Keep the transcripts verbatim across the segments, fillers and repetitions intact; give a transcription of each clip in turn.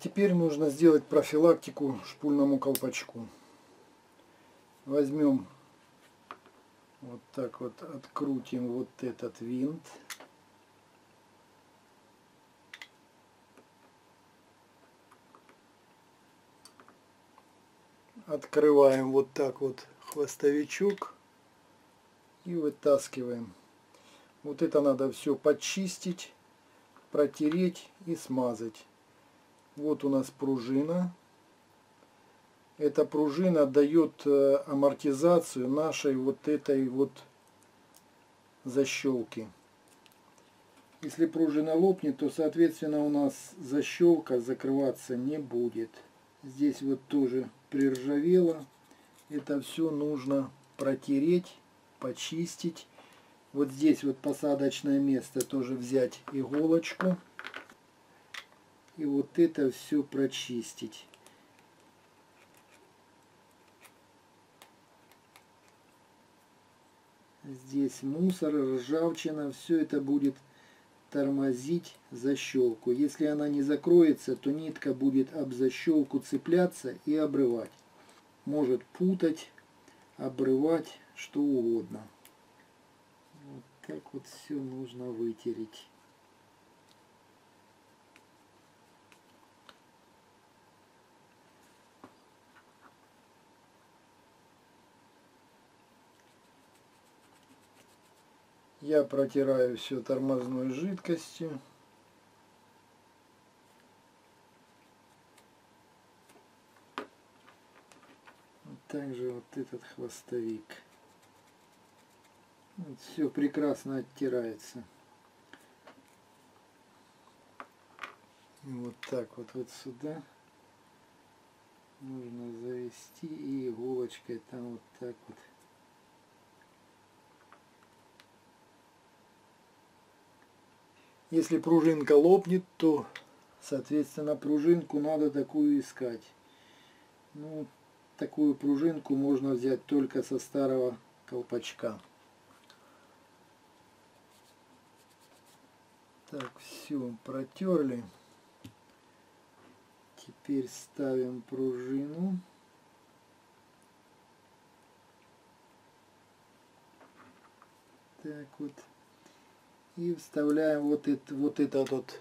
Теперь нужно сделать профилактику шпульному колпачку. Возьмем вот так вот, открутим вот этот винт. Открываем вот так вот хвостовичок и вытаскиваем. Вот это надо все подчистить, протереть и смазать. Вот у нас пружина. Эта пружина дает амортизацию нашей вот этой вот защелки. Если пружина лопнет, то соответственно у нас защелка закрываться не будет. Здесь вот тоже приржавело. Это все нужно протереть, почистить. Вот здесь вот посадочное место тоже взять иголочку. И вот это все прочистить. Здесь мусор, ржавчина, все это будет тормозить защелку. Если она не закроется, то нитка будет об защелку цепляться и обрывать. Может путать, обрывать, что угодно. Вот так вот все нужно вытереть. Я протираю все тормозной жидкостью. Также вот этот хвостовик. Вот все прекрасно оттирается. И вот так вот вот сюда нужно завести и иголочкой там вот так вот. Если пружинка лопнет, то, соответственно, пружинку надо такую искать. Ну, такую пружинку можно взять только со старого колпачка. Так, все, протерли. Теперь ставим пружину. Так вот. И вставляем вот этот, вот этот вот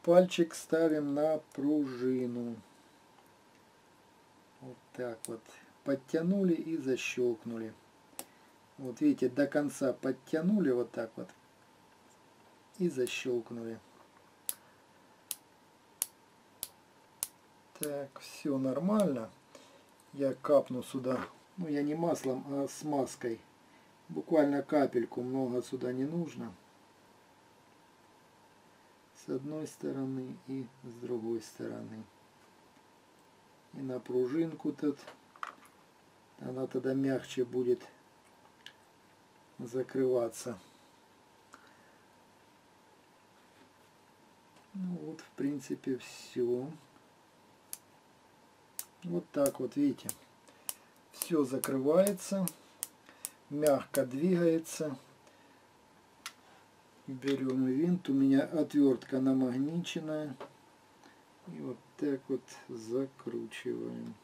пальчик, ставим на пружину. Вот так вот. Подтянули и защелкнули. Вот видите, до конца подтянули вот так вот. И защелкнули. Так, все нормально. Я капну сюда. Ну, я не маслом, а смазкой. Буквально капельку, много сюда не нужно. С одной стороны и с другой стороны. И на пружинку тут. Она тогда мягче будет закрываться. Ну вот, в принципе, все. Вот так вот, видите. Все закрывается. Мягко двигается. Берем винт. У меня отвертка намагниченная. И вот так вот закручиваем.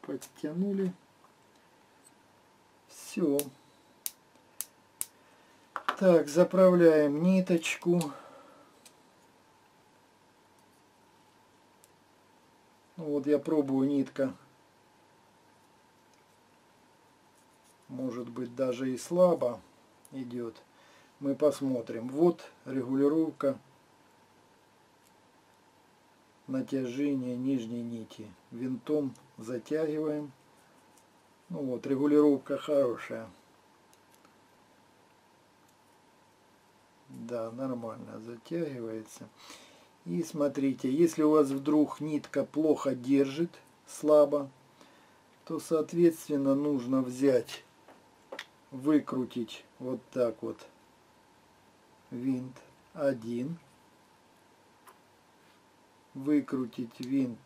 Подтянули. Все. Так, заправляем ниточку. Вот я пробую, нитка может быть даже и слабо идет. Мы посмотрим. Вот регулировка натяжения нижней нити. Винтом затягиваем. Ну вот, регулировка хорошая. Да, нормально затягивается. И смотрите, если у вас вдруг нитка плохо держит, слабо, то, соответственно, нужно взять, выкрутить вот так вот винт один, выкрутить винт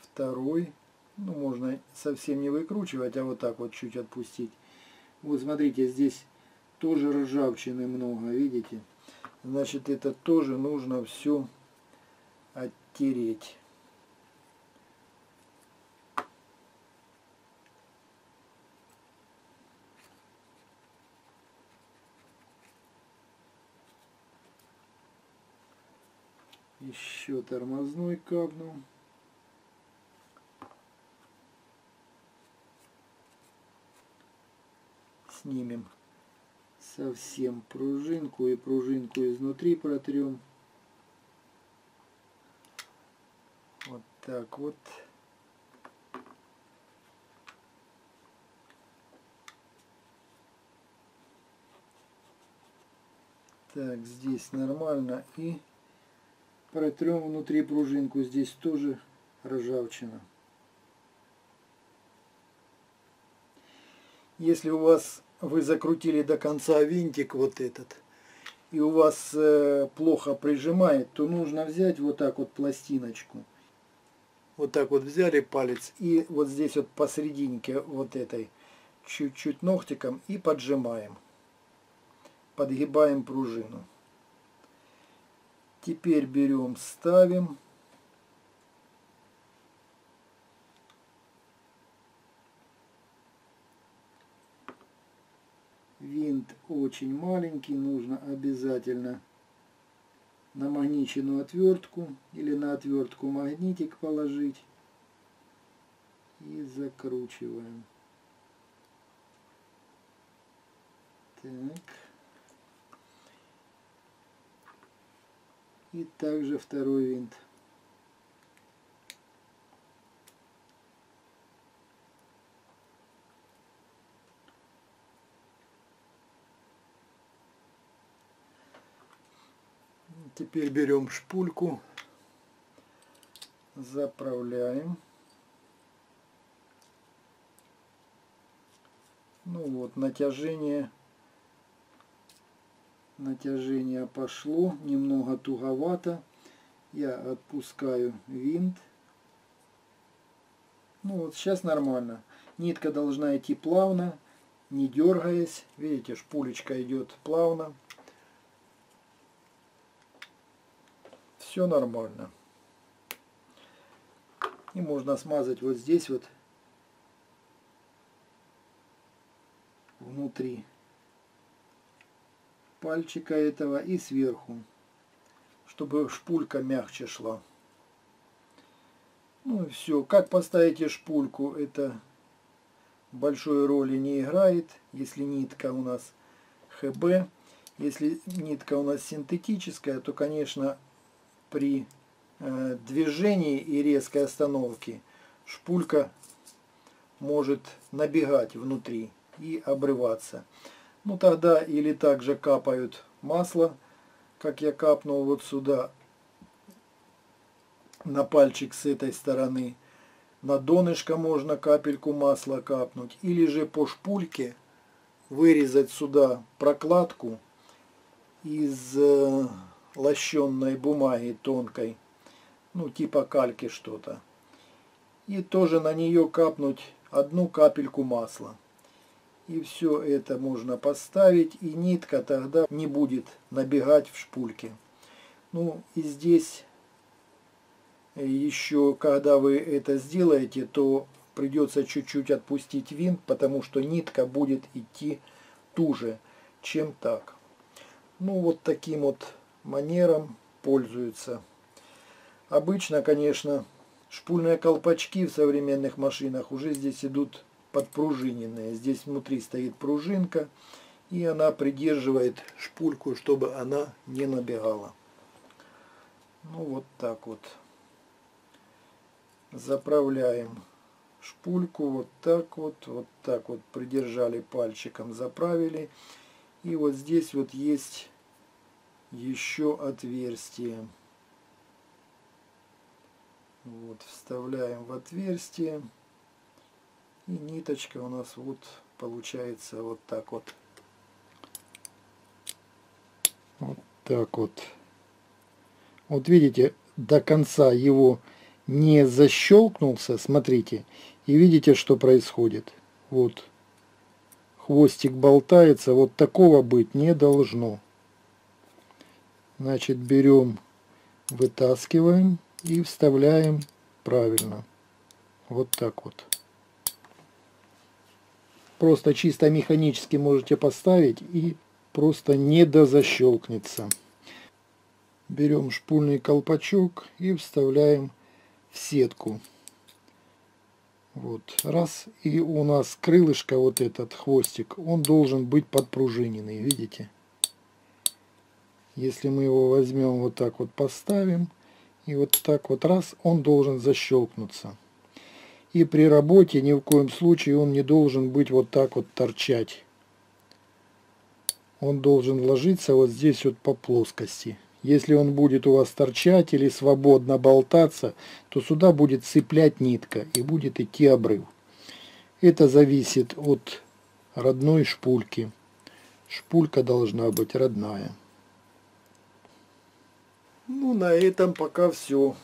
второй, ну, можно совсем не выкручивать, а вот так вот чуть отпустить, Вот смотрите, здесь тоже ржавчины много, видите? Значит, это тоже нужно все оттереть. Еще тормозной капнул. Снимем совсем пружинку и пружинку изнутри протрем. Вот так вот. Так, здесь нормально. И протрем внутри пружинку. Здесь тоже ржавчина. Если у вас вы закрутили до конца винтик вот этот, и у вас э, плохо прижимает, то нужно взять вот так вот пластиночку. Вот так вот взяли палец и вот здесь вот посерединке вот этой чуть-чуть ногтиком и поджимаем. Подгибаем пружину. Теперь берем, ставим. Винт очень маленький, нужно обязательно на магниченную отвертку или на отвертку магнитик положить. И закручиваем. Так. И также второй винт. Теперь берем шпульку, заправляем. Ну вот, натяжение. Натяжение пошло, немного туговато. Я отпускаю винт. Ну вот сейчас нормально. Нитка должна идти плавно, не дергаясь. Видите, шпулечка идет плавно. Все нормально. И можно смазать вот здесь вот внутри пальчика этого и сверху, чтобы шпулька мягче шла. Ну и все. Как поставите шпульку, это большой роли не играет, если нитка у нас ХБ. Если нитка у нас синтетическая, то, конечно, при э, движении и резкой остановке шпулька может набегать внутри и обрываться. Ну тогда или также капают масло, как я капнул вот сюда на пальчик с этой стороны. На донышко можно капельку масла капнуть. Или же по шпульке вырезать сюда прокладку из э, лощенной бумаги тонкой. Ну типа кальки что-то. И тоже на нее капнуть одну капельку масла. И все это можно поставить, и нитка тогда не будет набегать в шпульке. Ну и здесь еще, когда вы это сделаете, то придется чуть-чуть отпустить винт, потому что нитка будет идти туже, чем так. Ну вот таким вот манером пользуются. Обычно, конечно, шпульные колпачки в современных машинах уже здесь идут подпружиненная. Здесь внутри стоит пружинка, и она придерживает шпульку, чтобы она не набегала. Ну вот так вот. Заправляем шпульку вот так вот, вот так вот придержали пальчиком, заправили. И вот здесь вот есть еще отверстие. Вот, вставляем в отверстие. И ниточка у нас вот получается вот так вот. Вот так вот. Вот видите, до конца его не защелкнулся, смотрите. И видите, что происходит. Вот. хвостик болтается, вот такого быть не должно. Значит, берем, вытаскиваем и вставляем правильно. Вот так вот. Просто чисто механически можете поставить, и просто не дозащелкнется. Берем шпульный колпачок и вставляем в сетку. Вот, раз, и у нас крылышко, вот этот хвостик, он должен быть подпружиненный, видите? Если мы его возьмем вот так вот, поставим, и вот так вот раз, он должен защелкнуться. И при работе ни в коем случае он не должен быть вот так вот торчать. Он должен ложиться вот здесь вот по плоскости. Если он будет у вас торчать или свободно болтаться, то сюда будет цеплять нитка и будет идти обрыв. Это зависит от родной шпульки. Шпулька должна быть родная. Ну, на этом пока все.